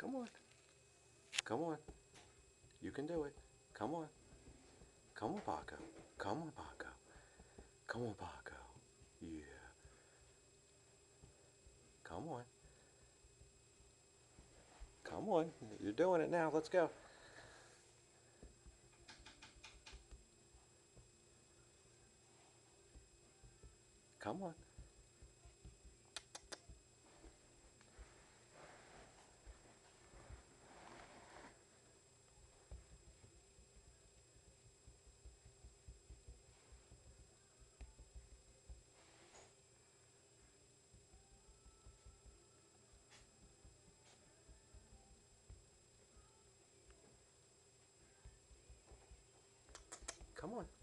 Come on. Come on. You can do it. Come on. Come on, Paco. Come on, Paco. Come on, Paco. Yeah. Come on. Come on. You're doing it now. Let's go. Come on. Come on.